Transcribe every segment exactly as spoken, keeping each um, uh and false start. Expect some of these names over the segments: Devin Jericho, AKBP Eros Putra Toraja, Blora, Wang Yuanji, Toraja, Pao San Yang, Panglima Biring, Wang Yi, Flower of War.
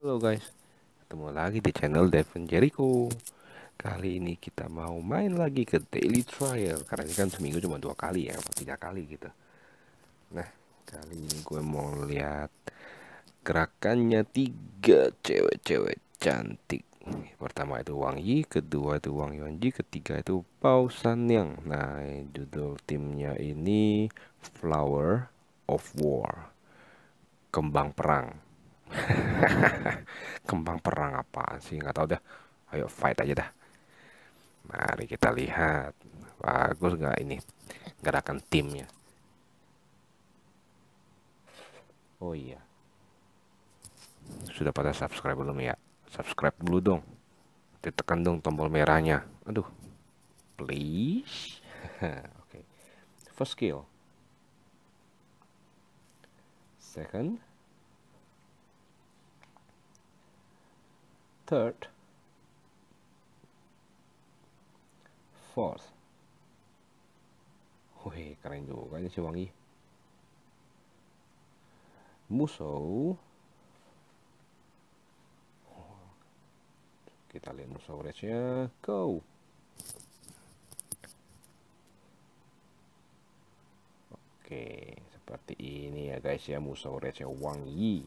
Halo guys, ketemu lagi di channel Devin Jericho. Kali ini kita mau main lagi ke daily trial, karena ini kan seminggu cuma dua kali ya, atau tiga kali gitu. Nah, kali ini gue mau lihat gerakannya tiga cewek-cewek cantik. Pertama itu Wang Yi, kedua itu Wang Yuanji, ketiga itu Pao San Yang. Nah, judul timnya ini Flower of War, kembang perang. Kembang perang apaan sih, nggak tahu dah. Ayo fight aja dah. Mari kita lihat bagus nggak ini gerakan timnya. Oh iya, sudah pada subscribe belum ya? Subscribe dulu dong, ditekan dong tombol merahnya. Aduh, please. Oke, okay. First skill, second, third, fourth. Wih, keren juga ini si Wang Yi. Musuh, kita lihat musuh rage-nya. Go. Oke, seperti ini ya guys ya, musuh rage-nya Wang Yi.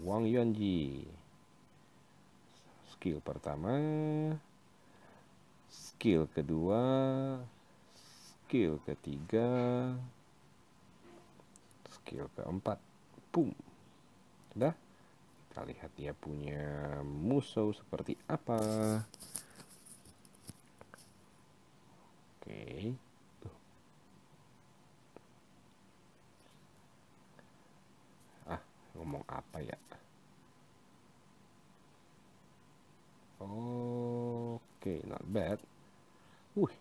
Wang Yuanji, skill pertama, skill kedua, skill ketiga, skill keempat. Boom. Sudah, kita lihat dia punya musuh seperti apa. Oke, tuh. Ah, ngomong apa ya? Oke, okay, not bad. Wih,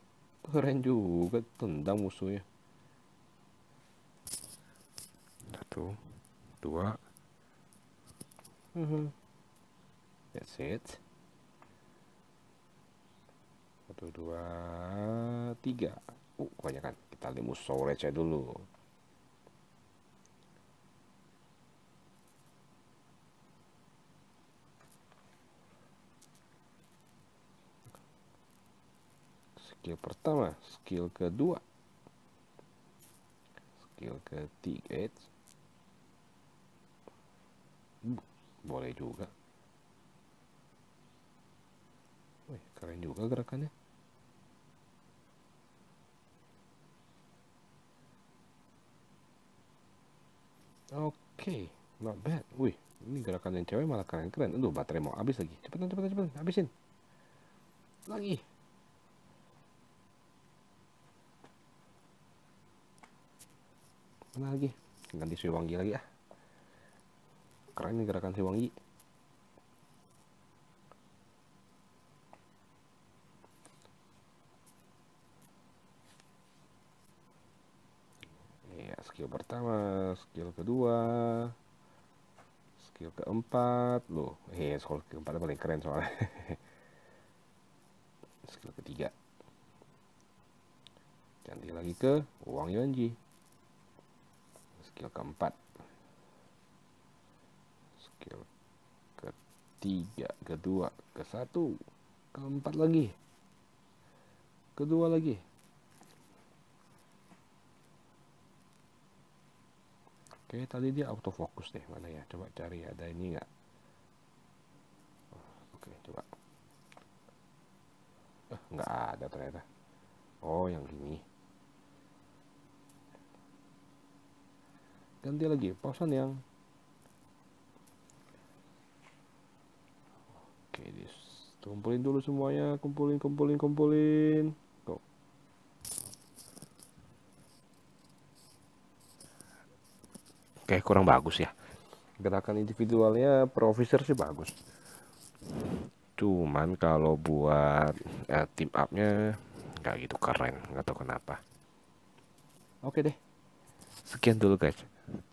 keren juga, tendang musuhnya. Satu, dua. Uh-huh. That's it. Satu, dua, tiga. Uh, kebanyakan. Kita lihat musuh receh dulu. Skill pertama, skill kedua, skill ketiga, boleh juga. Wih, keren juga gerakannya. Oke, okay, not bad. Wih, ini gerakan yang cewek malah keren-keren. Aduh, baterai mau habis lagi. Cepetan, cepetan, cepetan, habisin lagi. Mana lagi? Ganti si Wang Yi lagi ah. Keren nih gerakan si Wang Yi. Ya, skill pertama, skill kedua, skill keempat. Loh, eh skill keempat paling keren soalnya. Skill ketiga. Ganti lagi ke Wang Yuanji. Skill keempat, skill ketiga, kedua, ke satu, keempat lagi, kedua lagi. Oke, tadi dia autofocus deh, mana ya? Coba cari ada ini nggak? Oke, coba. Eh, nggak ada ternyata. Oh, yang ini. Ganti lagi, Pao San Yang. Oke, dis. Kumpulin dulu semuanya, kumpulin, kumpulin, kumpulin. Go. Oke, kurang bagus ya. Gerakan individualnya Professor sih bagus. Cuman kalau buat eh, team up-nya nggak gitu keren, nggak tahu kenapa. Oke deh. Sekian dulu guys.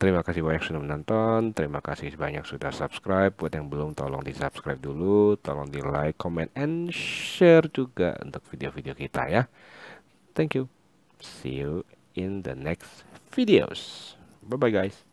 Terima kasih banyak sudah menonton, terima kasih banyak sudah subscribe. Buat yang belum, tolong di subscribe dulu, tolong di like, comment, and share juga untuk video-video kita ya. Thank you, see you in the next videos. Bye bye guys.